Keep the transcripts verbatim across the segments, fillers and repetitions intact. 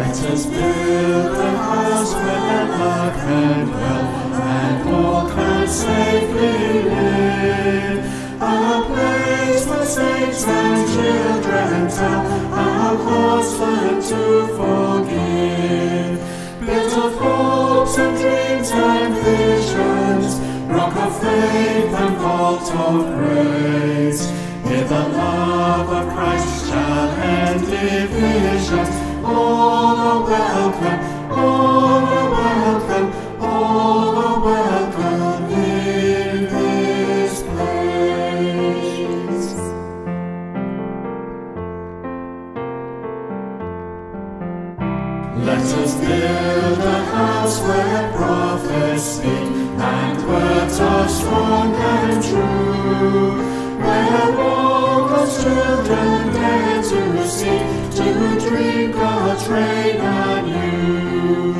Let us build a house where love and wealth and all can safely live, a place where saints and children tell our husband to forgive, built of hopes and dreams and visions, rock of faith and vault of praise. Here the love of Christ shall end divisions. All are welcome, all are welcome, all are welcome in this place. Let us build a house where prophets speak and words are strong and true, where all God's children dare to see, to dream God's reign anew.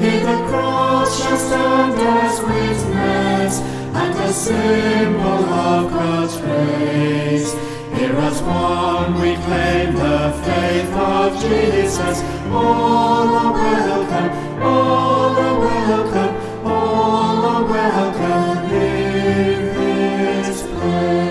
Here the cross shall stand as witness and a symbol of God's grace. Here as one we claim the faith of Jesus. All are welcome, all are welcome, all are welcome in this place.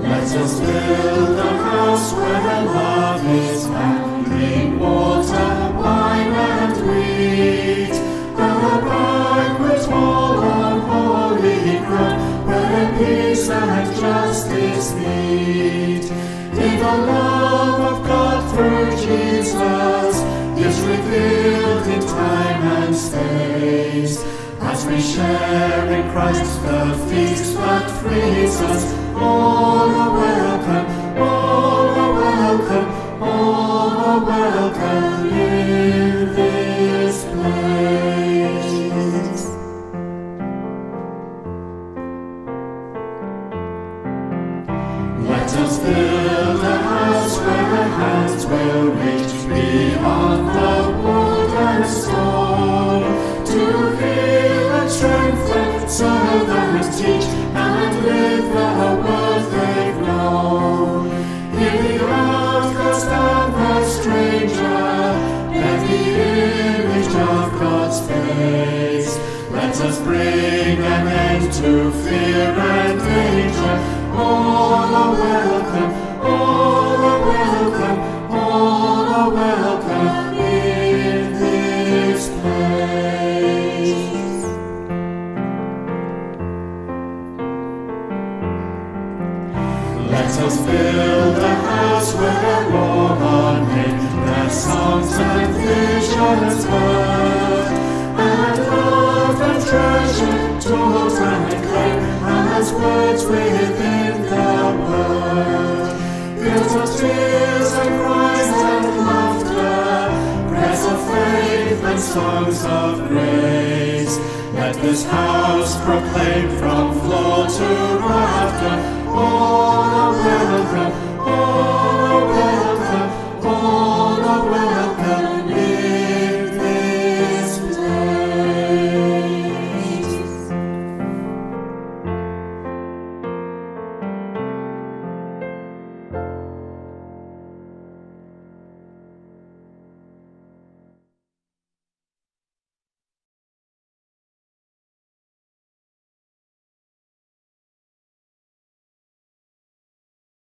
Let us build a house where love is found, bring water, wine and wheat, a banquet hall on holy ground, where peace and justice meet. In the love of God through Jesus is revealed in time and space, as we share in Christ the feast that frees us. All are welcome, all are welcome, all are welcome in this place. Let us build a house where hands will reach beyond the wood and stone, to heal and strengthen, serve and teach, and live the face. Let us bring an end to fear and danger. All are welcome, all are welcome, all are welcome in this place. Let us build a house where all are made, their songs and visions heard, and love and treasure, tools and claim, as words within the word. Built of tears and cries and laughter, prayers of faith and songs of grace. Let this house proclaim from floor to rafter, all are welcome,